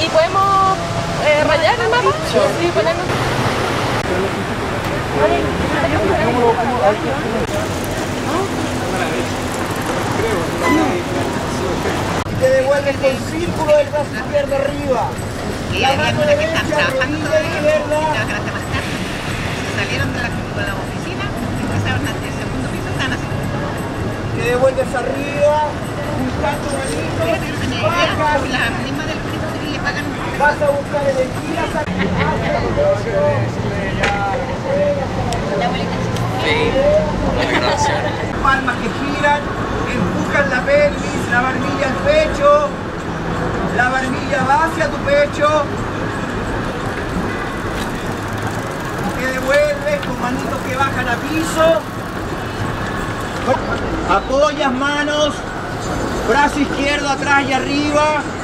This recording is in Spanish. ¿Y podemos rayar el mapa? Sí, ponerlo. Y te devuelves con el círculo del brazo izquierdo arriba. Y hay algunas que están trabajando todavía, las grandes mascaras. Se salieron de la oficina, empezaron al segundo piso, están así. Te devuelves arriba, buscando manitos, bajas. La prima del Cristo Civil le pagan. Vas a buscar el esquina, palmas que giran, empujan la pelvis, la barbilla al pecho, la barbilla va hacia tu pecho, te devuelves con manitos que bajan a piso, apoyas manos, brazo izquierdo atrás y arriba.